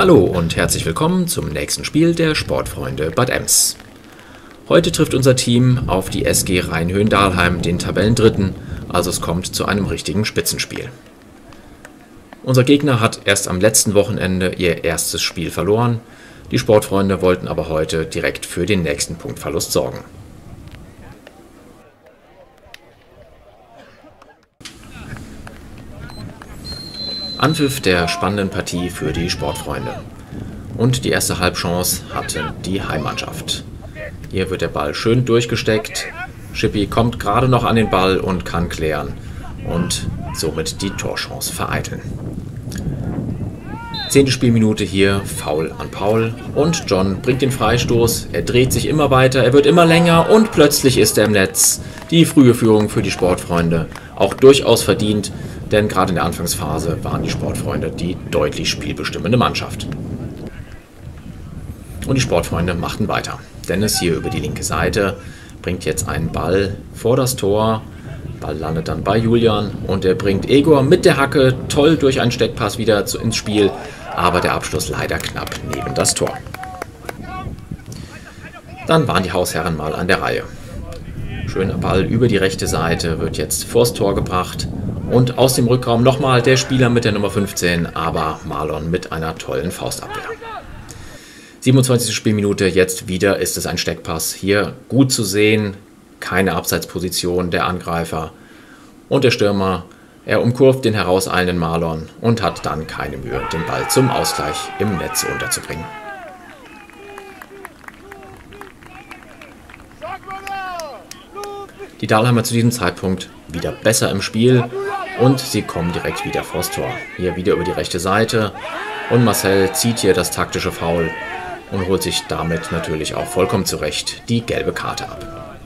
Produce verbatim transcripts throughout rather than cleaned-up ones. Hallo und herzlich willkommen zum nächsten Spiel der Sportfreunde Bad Ems. Heute trifft unser Team auf die S G Rheinhöhen Dahlheim, den Tabellendritten, also es kommt zu einem richtigen Spitzenspiel. Unser Gegner hat erst am letzten Wochenende ihr erstes Spiel verloren, die Sportfreunde wollten aber heute direkt für den nächsten Punktverlust sorgen. Anpfiff der spannenden Partie für die Sportfreunde. Und die erste Halbchance hatte die Heimmannschaft. Hier wird der Ball schön durchgesteckt. Schippi kommt gerade noch an den Ball und kann klären und somit die Torchance vereiteln. Zehnte Spielminute hier, Foul an Paul und John bringt den Freistoß. Er dreht sich immer weiter, er wird immer länger und plötzlich ist er im Netz. Die frühe Führung für die Sportfreunde, auch durchaus verdient. Denn gerade in der Anfangsphase waren die Sportfreunde die deutlich spielbestimmende Mannschaft. Und die Sportfreunde machten weiter. Dennis hier über die linke Seite bringt jetzt einen Ball vor das Tor. Ball landet dann bei Julian und er bringt Egor mit der Hacke toll durch einen Steckpass wieder ins Spiel. Aber der Abschluss leider knapp neben das Tor. Dann waren die Hausherren mal an der Reihe. Schöner Ball über die rechte Seite wird jetzt vors Tor gebracht. Und aus dem Rückraum nochmal der Spieler mit der Nummer fünfzehn, aber Marlon mit einer tollen Faustabwehr. siebenundzwanzigste Spielminute, jetzt wieder ist es ein Steckpass. Hier gut zu sehen, keine Abseitsposition der Angreifer. Und der Stürmer, er umkurvt den herauseilenden Marlon und hat dann keine Mühe, den Ball zum Ausgleich im Netz unterzubringen. Die Dahlheimer zu diesem Zeitpunkt wieder besser im Spiel und sie kommen direkt wieder vors Tor. Hier wieder über die rechte Seite und Marcel zieht hier das taktische Foul und holt sich damit natürlich auch vollkommen zurecht die gelbe Karte ab.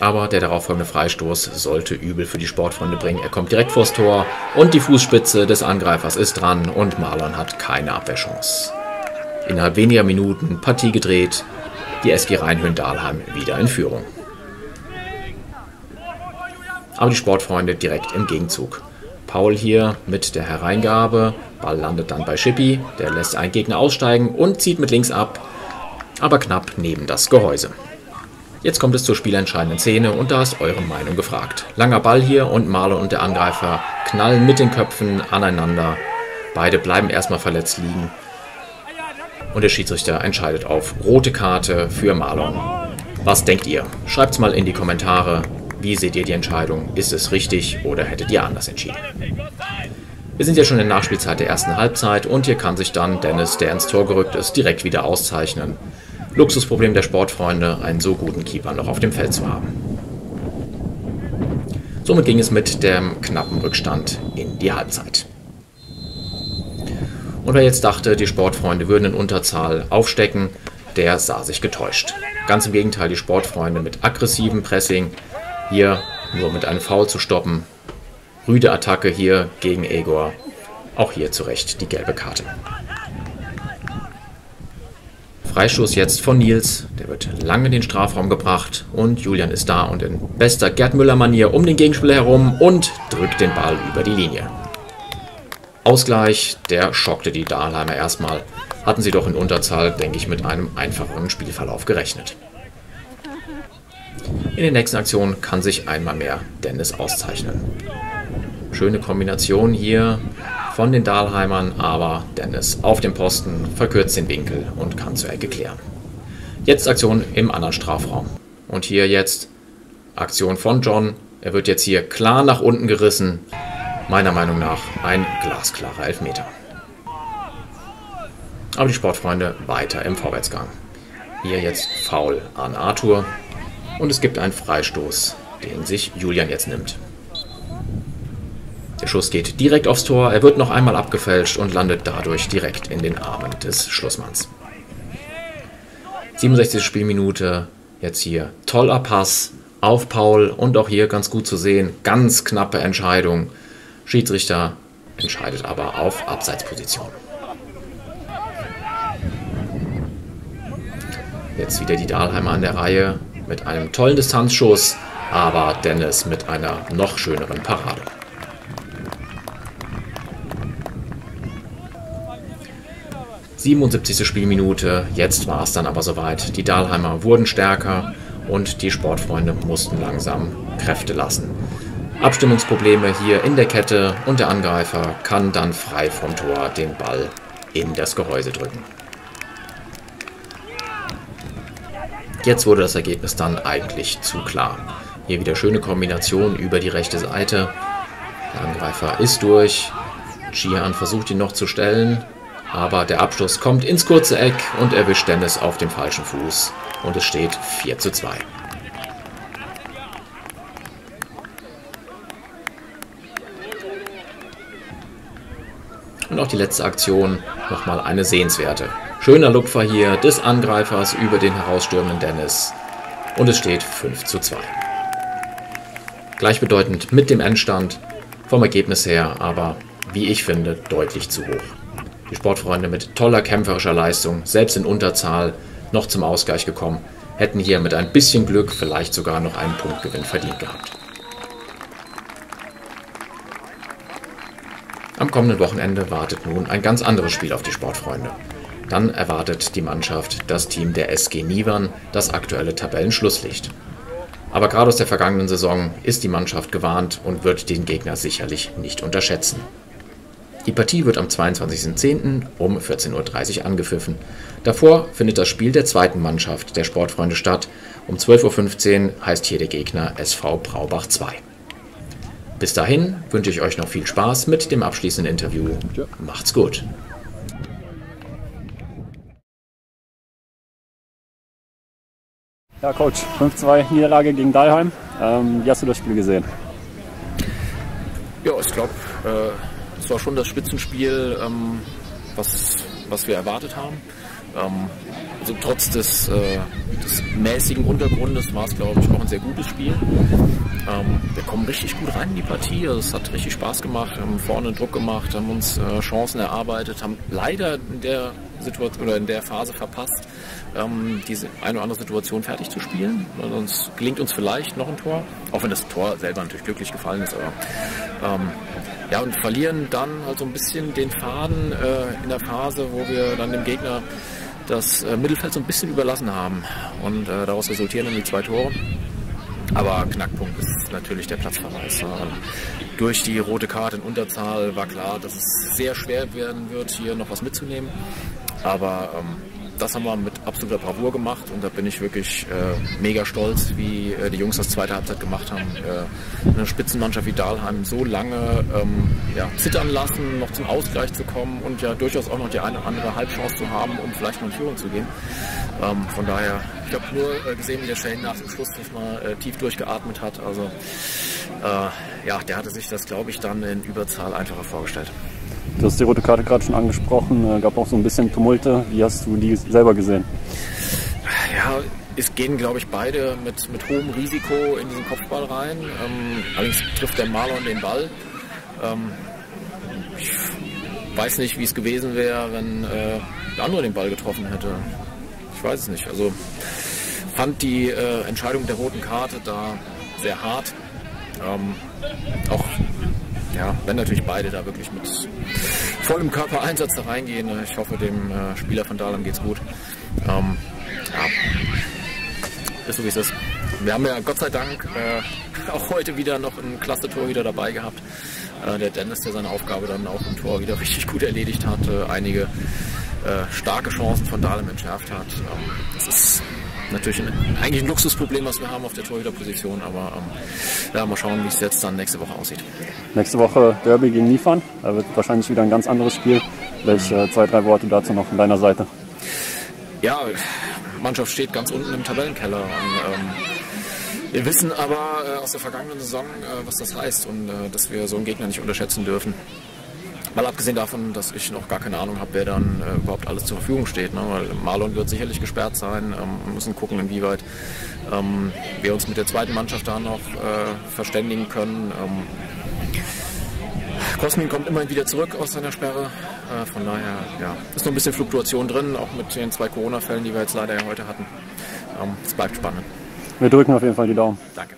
Aber der darauffolgende Freistoß sollte übel für die Sportfreunde bringen. Er kommt direkt vors Tor und die Fußspitze des Angreifers ist dran und Marlon hat keine Abwehrchance. Innerhalb weniger Minuten Partie gedreht, die S G Rheinhöhen Dahlheim wieder in Führung. Aber die Sportfreunde direkt im Gegenzug. Paul hier mit der Hereingabe, Ball landet dann bei Schippi, der lässt einen Gegner aussteigen und zieht mit links ab, aber knapp neben das Gehäuse. Jetzt kommt es zur spielentscheidenden Szene und da ist eure Meinung gefragt. Langer Ball hier und Marlon und der Angreifer knallen mit den Köpfen aneinander. Beide bleiben erstmal verletzt liegen. Und der Schiedsrichter entscheidet auf rote Karte für Marlon. Was denkt ihr? Schreibt's mal in die Kommentare. Wie seht ihr die Entscheidung? Ist es richtig oder hättet ihr anders entschieden? Wir sind ja schon in der Nachspielzeit der ersten Halbzeit und hier kann sich dann Dennis, der ins Tor gerückt ist, direkt wieder auszeichnen. Luxusproblem der Sportfreunde, einen so guten Keeper noch auf dem Feld zu haben. Somit ging es mit dem knappen Rückstand in die Halbzeit. Und wer jetzt dachte, die Sportfreunde würden in Unterzahl aufstecken, der sah sich getäuscht. Ganz im Gegenteil, die Sportfreunde mit aggressivem Pressing, hier nur mit einem Foul zu stoppen. Rüde Attacke hier gegen Egor, auch hier zu Recht die gelbe Karte. Freistoß jetzt von Nils, der wird lang in den Strafraum gebracht und Julian ist da und in bester Gerd Müller-Manier um den Gegenspieler herum und drückt den Ball über die Linie. Ausgleich, der schockte die Dahlheimer erstmal. Hatten sie doch in Unterzahl, denke ich, mit einem einfacheren Spielverlauf gerechnet. In den nächsten Aktionen kann sich einmal mehr Dennis auszeichnen. Schöne Kombination hier von den Dahlheimern, aber Dennis auf dem Posten, verkürzt den Winkel und kann zur Ecke klären. Jetzt Aktion im anderen Strafraum. Und hier jetzt Aktion von John. Er wird jetzt hier klar nach unten gerissen. Meiner Meinung nach ein glasklarer Elfmeter. Aber die Sportfreunde weiter im Vorwärtsgang. Hier jetzt Foul an Arthur. Und es gibt einen Freistoß, den sich Julian jetzt nimmt. Der Schuss geht direkt aufs Tor. Er wird noch einmal abgefälscht und landet dadurch direkt in den Armen des Schlussmanns. siebenundsechzigste Spielminute. Jetzt hier toller Pass auf Paul. Und auch hier ganz gut zu sehen. Ganz knappe Entscheidung. Schiedsrichter entscheidet aber auf Abseitsposition. Jetzt wieder die Dahlheimer an der Reihe mit einem tollen Distanzschuss, aber Dennis mit einer noch schöneren Parade. siebenundsiebzigste Spielminute. Jetzt war es dann aber soweit. Die Dahlheimer wurden stärker und die Sportfreunde mussten langsam Kräfte lassen. Abstimmungsprobleme hier in der Kette und der Angreifer kann dann frei vom Tor den Ball in das Gehäuse drücken. Jetzt wurde das Ergebnis dann eigentlich zu klar. Hier wieder schöne Kombination über die rechte Seite. Der Angreifer ist durch. Cihan versucht ihn noch zu stellen, aber der Abschluss kommt ins kurze Eck und erwischt Dennis auf dem falschen Fuß. Und es steht vier zu zwei. Und auch die letzte Aktion, nochmal eine sehenswerte. Schöner Lupfer hier des Angreifers über den herausstürmenden Dennis. Und es steht fünf zu zwei. Gleichbedeutend mit dem Endstand, vom Ergebnis her aber, wie ich finde, deutlich zu hoch. Die Sportfreunde mit toller kämpferischer Leistung, selbst in Unterzahl, noch zum Ausgleich gekommen, hätten hier mit ein bisschen Glück vielleicht sogar noch einen Punktgewinn verdient gehabt. Am kommenden Wochenende wartet nun ein ganz anderes Spiel auf die Sportfreunde. Dann erwartet die Mannschaft das Team der S G Niewern, das aktuelle Tabellenschlusslicht. Aber gerade aus der vergangenen Saison ist die Mannschaft gewarnt und wird den Gegner sicherlich nicht unterschätzen. Die Partie wird am zweiundzwanzigsten zehnten um vierzehn Uhr dreißig angepfiffen. Davor findet das Spiel der zweiten Mannschaft der Sportfreunde statt. Um zwölf Uhr fünfzehn heißt hier der Gegner S V Braubach zwei. Bis dahin wünsche ich euch noch viel Spaß mit dem abschließenden Interview. Macht's gut! Ja, Coach, fünf zu zwei Niederlage gegen Dahlheim. Ähm, wie hast du das Spiel gesehen? Ja, ich glaube, äh, es war schon das Spitzenspiel, ähm, was, was wir erwartet haben. Ähm, also trotz des, äh, des mäßigen Untergrundes war es, glaube ich, auch ein sehr gutes Spiel. Ähm, wir kommen richtig gut rein in die Partie. Also es hat richtig Spaß gemacht, haben vorne Druck gemacht, haben uns äh, Chancen erarbeitet, haben leider in der Situation oder in der Phase verpasst, ähm, diese eine oder andere Situation fertig zu spielen. Sonst gelingt uns vielleicht noch ein Tor, auch wenn das Tor selber natürlich glücklich gefallen ist. Aber, ähm, ja, und verlieren dann halt so ein bisschen den Faden äh, in der Phase, wo wir dann dem Gegner das äh, Mittelfeld so ein bisschen überlassen haben. Und äh, daraus resultieren dann die zwei Tore. Aber Knackpunkt ist natürlich der Platzverweis. Durch die rote Karte in Unterzahl war klar, dass es sehr schwer werden wird, hier noch was mitzunehmen. Aber ähm, das haben wir mit absoluter Bravour gemacht und da bin ich wirklich äh, mega stolz, wie äh, die Jungs das zweite Halbzeit gemacht haben. Äh, eine Spitzenmannschaft wie Dahlheim so lange ähm, ja, zittern lassen, noch zum Ausgleich zu kommen und ja durchaus auch noch die eine oder andere Halbchance zu haben, um vielleicht noch in Führung zu gehen. Ähm, von daher, ich habe nur äh, gesehen, wie der Shane nach dem Schluss noch mal äh, tief durchgeatmet hat. Also äh, ja, der hatte sich das, glaube ich, dann in Überzahl einfacher vorgestellt. Du hast die rote Karte gerade schon angesprochen, gab auch so ein bisschen Tumulte. Wie hast du die selber gesehen? Ja, es gehen, glaube ich, beide mit, mit hohem Risiko in diesen Kopfball rein. Ähm, allerdings trifft der Marlon den Ball. Ähm, ich weiß nicht, wie es gewesen wäre, wenn äh, der andere den Ball getroffen hätte. Ich weiß es nicht. Also fand die äh, Entscheidung der roten Karte da sehr hart. Ähm, auch Ja, wenn natürlich beide da wirklich mit vollem Körpereinsatz da reingehen. Ich hoffe, dem äh, Spieler von Dahlheim geht's gut. Ähm, ja, ist so wie es ist. Wir haben ja Gott sei Dank äh, auch heute wieder noch ein klasse Tor wieder dabei gehabt. Äh, der Dennis, der seine Aufgabe dann auch im Tor wieder richtig gut erledigt hat, äh, einige äh, starke Chancen von Dahlheim entschärft hat. Ähm, das ist natürlich ein, eigentlich ein Luxusproblem, was wir haben auf der Torhüterposition, aber ähm, ja, mal schauen, wie es jetzt dann nächste Woche aussieht. Nächste Woche Derby gegen Niewern, da wird wahrscheinlich wieder ein ganz anderes Spiel. Welche zwei, drei Worte dazu noch von deiner Seite? Ja, die Mannschaft steht ganz unten im Tabellenkeller. Und, ähm, wir wissen aber äh, aus der vergangenen Saison, äh, was das heißt und äh, dass wir so einen Gegner nicht unterschätzen dürfen. Mal abgesehen davon, dass ich noch gar keine Ahnung habe, wer dann äh, überhaupt alles zur Verfügung steht. Ne? Weil Marlon wird sicherlich gesperrt sein. Ähm, wir müssen gucken, inwieweit ähm, wir uns mit der zweiten Mannschaft da noch äh, verständigen können. Ähm, Kosmin kommt immerhin wieder zurück aus seiner Sperre. Äh, von daher ja, ist noch ein bisschen Fluktuation drin, auch mit den zwei Corona-Fällen, die wir jetzt leider ja heute hatten. Ähm, es bleibt spannend. Wir drücken auf jeden Fall die Daumen. Danke.